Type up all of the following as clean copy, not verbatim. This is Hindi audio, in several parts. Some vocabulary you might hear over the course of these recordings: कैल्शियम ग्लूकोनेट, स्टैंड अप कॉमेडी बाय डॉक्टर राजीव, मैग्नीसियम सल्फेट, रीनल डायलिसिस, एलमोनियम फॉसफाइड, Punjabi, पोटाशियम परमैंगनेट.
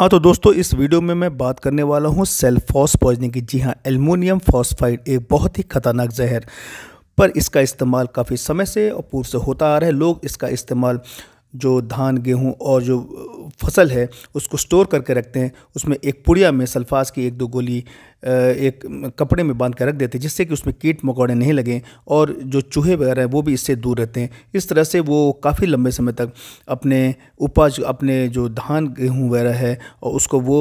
हाँ तो दोस्तों, इस वीडियो में मैं बात करने वाला हूँ सल्फॉस पॉइजनिंग की। जी हाँ, एलमोनियम फॉसफाइड एक बहुत ही खतरनाक जहर, पर इसका इस्तेमाल काफ़ी समय से और पूर्व से होता आ रहा है। लोग इसका इस्तेमाल जो धान, गेहूं और जो फसल है उसको स्टोर करके रखते हैं, उसमें एक पुड़िया में सल्फॉस की 1-2 गोली एक कपड़े में बांध कर रख देते हैं, जिससे कि उसमें कीट मकोड़े नहीं लगें और जो चूहे वगैरह हैं वो भी इससे दूर रहते हैं। इस तरह से वो काफ़ी लंबे समय तक अपने उपज, अपने जो धान, गेहूँ वगैरह है, और उसको वो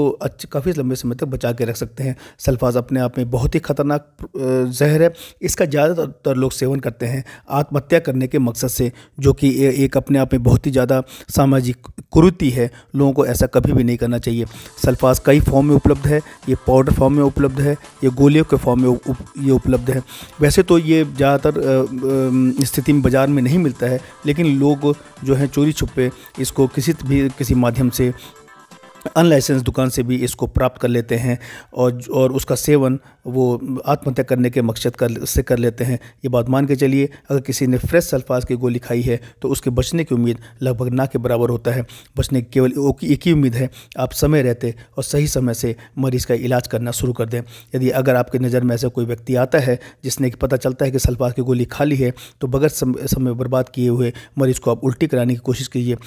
काफ़ी लंबे समय तक बचा के रख सकते हैं। सल्फॉस अपने आप में बहुत ही खतरनाक जहर है। इसका ज़्यादातर लोग सेवन करते हैं आत्महत्या करने के मकसद से, जो कि एक अपने आप में बहुत ही ज़्यादा सामाजिक कुरीति है। लोगों को ऐसा कभी भी नहीं करना चाहिए। सल्फॉस कई फॉर्म में उपलब्ध है, ये पाउडर फॉर्म में उपलब्ध है, ये गोलियों के फॉर्म में ये उपलब्ध है। वैसे तो ये ज़्यादातर स्थिति में बाज़ार में नहीं मिलता है, लेकिन लोग जो हैं चोरी छुपे इसको किसी माध्यम से अनलाइसेंस दुकान से भी इसको प्राप्त कर लेते हैं और उसका सेवन वो आत्महत्या करने के मकसद से कर लेते हैं। ये बात मान के चलिए, अगर किसी ने फ्रेश सल्फॉस की गोली खाई है तो उसके बचने की उम्मीद लगभग ना के बराबर होता है। बचने की केवल एक ही उम्मीद है, आप समय रहते और सही समय से मरीज़ का इलाज करना शुरू कर दें। यदि अगर आपकी नज़र में ऐसा कोई व्यक्ति आता है जिसने कि पता चलता है कि सल्फॉस की गोली खा ली है, तो बगैर समय बर्बाद किए हुए मरीज़ को आप उल्टी कराने की कोशिश कीजिए।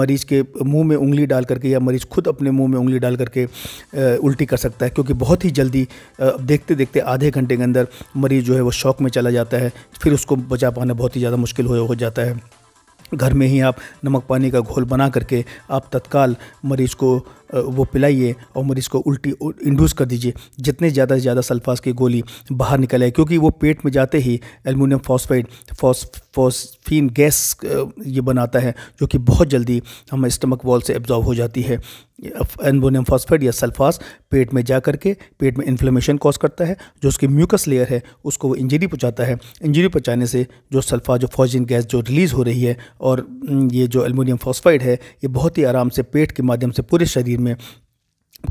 मरीज़ के मुँह में उंगली डाल करके या मरीज़ खुद अपने मुंह में उंगली डाल करके उल्टी कर सकता है, क्योंकि बहुत ही जल्दी देखते देखते आधे घंटे के अंदर मरीज़ जो है वो शॉक में चला जाता है। फिर उसको बचा पाना बहुत ही ज़्यादा मुश्किल हो जाता है। घर में ही आप नमक पानी का घोल बना करके आप तत्काल मरीज़ को वो पिलाइए और मरीज़ को उल्टी इंड्यूस कर दीजिए। जितने ज़्यादा से ज़्यादा सल्फॉस की गोली बाहर निकल आए, क्योंकि वो पेट में जाते ही एलमोनियम फॉस्फाइड फॉस्फिन गैस ये बनाता है, जो कि बहुत जल्दी हमारे स्टमक वॉल से एब्जॉर्ब हो जाती है। एलमोनियम फॉस्फाइड या सल्फॉस पेट में जा करके पेट में इन्फ्लेमेशन कॉज करता है, जो उसकी म्यूकस लेयर है उसको वो इंजरी पहुँचाता है। इंजरी पहुँचाने से जो सल्फॉस जो फॉस्फिन गैस जो रिलीज़ हो रही है, और ये जो एलमोनियम फॉस्फाइड है ये बहुत ही आराम से पेट के माध्यम से पूरे शरीर में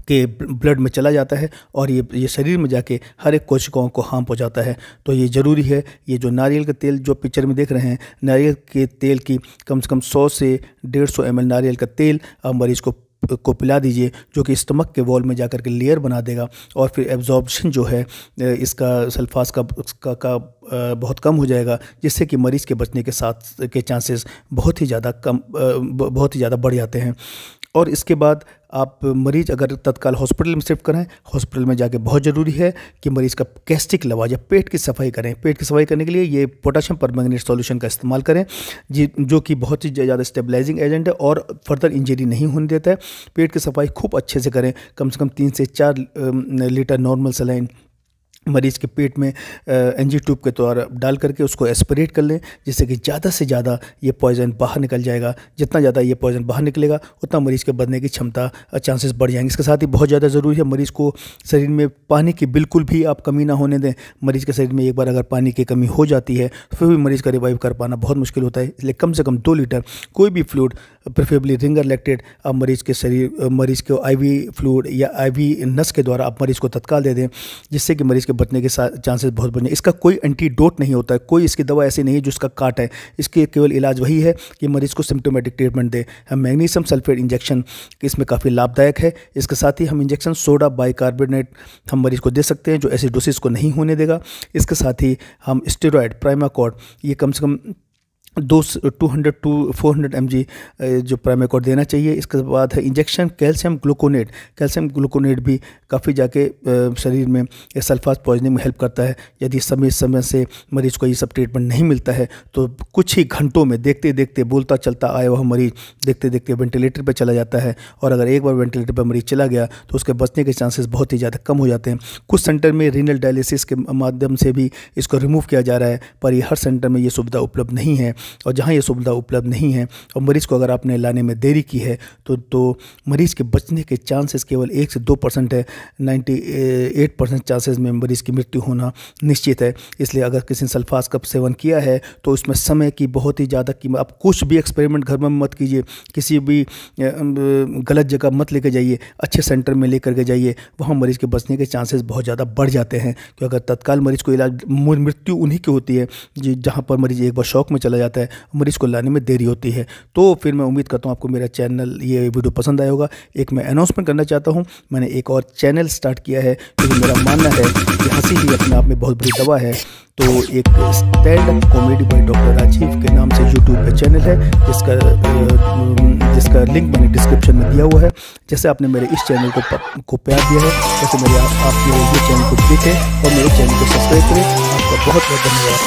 के ब्लड में चला जाता है, और ये शरीर में जाके हर एक कोशिकाओं को हार्म पहुंचाता है। तो ये ज़रूरी है। ये जो नारियल का तेल जो पिक्चर में देख रहे हैं, नारियल के तेल की कम से कम 100 से 150 ml नारियल का तेल आप मरीज़ को पिला दीजिए, जो कि स्टमक के वॉल में जाकर के लेयर बना देगा, और फिर एब्जॉर्प्शन जो है इसका सल्फॉस का बहुत कम हो जाएगा, जिससे कि मरीज़ के बचने के साथ के चांसेस बहुत ही ज़्यादा बढ़ जाते हैं। और इसके बाद आप मरीज़ अगर तत्काल हॉस्पिटल में शिफ्ट कराएं। हॉस्पिटल में जाके बहुत ज़रूरी है कि मरीज़ का गैस्ट्रिक लवाज या पेट की सफाई करें। पेट की सफाई करने के लिए ये पोटाशियम परमैंगनेट सॉल्यूशन का इस्तेमाल करें, जो कि बहुत ही ज़्यादा स्टेबलाइजिंग एजेंट है और फर्दर इंजरी नहीं होने देता है। पेट की सफाई खूब अच्छे से करें। कम से कम 3 से 4 लीटर नॉर्मल सलाइन मरीज़ के पेट में एनजी ट्यूब के द्वारा डाल करके उसको एस्पिरेट कर लें, जिससे कि ज़्यादा से ज़्यादा ये पॉइज़न बाहर निकल जाएगा। जितना ज़्यादा ये पॉइज़न बाहर निकलेगा, उतना मरीज़ के बचने की क्षमता चांसेस बढ़ जाएंगे। इसके साथ ही बहुत ज़्यादा ज़रूरी है मरीज़ को शरीर में पानी की बिल्कुल भी आप कमी ना होने दें। मरीज़ के शरीर में एक बार अगर पानी की कमी हो जाती है तो फिर भी मरीज़ का रिवाइव कर पाना बहुत मुश्किल होता है। इसलिए कम से कम 2 लीटर कोई भी फ्लूइड, प्रेफरेबली रिंगर लैक्टेट, आप मरीज़ को IV फ्लूइड या IV नस के द्वारा आप मरीज़ को तत्काल दे दें, जिससे कि मरीज़ के बचने के चांसेस बहुत बढ़ जाए। इसका कोई एंटीडोट नहीं होता है, कोई इसकी दवा ऐसी नहीं है जो इसका काट है। इसके केवल इलाज वही है कि मरीज़ को सिम्टोमेटिक ट्रीटमेंट दें। हम मैग्नीसियम सल्फेट इंजेक्शन इसमें काफ़ी लाभदायक है। इसके साथ ही हम इंजेक्शन सोडा बाइकार्बोनेट हम मरीज़ को दे सकते हैं, जो एसिडोसिस को नहीं होने देगा। इसके साथ ही हम स्टेरॉयड प्राइमाकॉर्ड ये कम से कम 200 to 400 mg जो प्राइमाकॉर्ड देना चाहिए। इसके बाद है injection कैल्शियम ग्लूकोनेट। कैल्शियम ग्लूकोनेट भी काफ़ी जाके शरीर में सल्फॉस पॉइजनिंग में हेल्प करता है। यदि समय से मरीज़ को ये सब ट्रीटमेंट नहीं मिलता है, तो कुछ ही घंटों में देखते देखते बोलता चलता आया वह मरीज़ देखते देखते वेंटिलेटर पर चला जाता है, और अगर एक बार वेंटिलेटर पर मरीज़ चला गया तो उसके बचने के चांसेस बहुत ही ज़्यादा कम हो जाते हैं। कुछ सेंटर में रीनल डायलिसिस के माध्यम से भी इसको रिमूव किया जा रहा है, पर ये हर सेंटर में ये सुविधा उपलब्ध नहीं है। और जहाँ ये सुविधा उपलब्ध नहीं है और मरीज़ को अगर आपने लाने में देरी की है, तो मरीज़ के बचने के चांसेस केवल 1 से 2% है। 98% चांसेस में मरीज़ की मृत्यु होना निश्चित है। इसलिए अगर किसी ने सल्फॉस का सेवन किया है तो इसमें समय की बहुत ही ज़्यादा कीमत। आप कुछ भी एक्सपेरिमेंट घर में मत कीजिए, किसी भी गलत जगह मत लेकर जाइए, अच्छे सेंटर में लेकर के जाइए, वहाँ मरीज़ के बचने के चांसेस बहुत ज़्यादा बढ़ जाते हैं। क्योंकि अगर तत्काल मरीज़ को इलाज, मृत्यु उन्हीं की होती है जहाँ पर मरीज़ एक बार शौक में चला जाता है। जाता है, मरीज को लाने में देरी होती है। तो फिर मैं उम्मीद करता हूँ आपको मेरा चैनल ये वीडियो पसंद आया होगा। एक मैं अनाउंसमेंट करना चाहता हूँ, मैंने एक और चैनल स्टार्ट किया है क्योंकि मेरा मानना है कि हंसी ही अपने आप में बहुत बड़ी दवा है। तो एक स्टैंड अप कॉमेडी बाय डॉक्टर राजीव के नाम से यूट्यूब पर चैनल है जिसका लिंक मैंने डिस्क्रिप्शन में दिया हुआ है। जैसे आपने मेरे इस चैनल को प्यार दिया है, वैसे मेरे आप मेरे ये चैनल को देखें और मेरे चैनल को सब्सक्राइब करें। आपका बहुत बहुत धन्यवाद।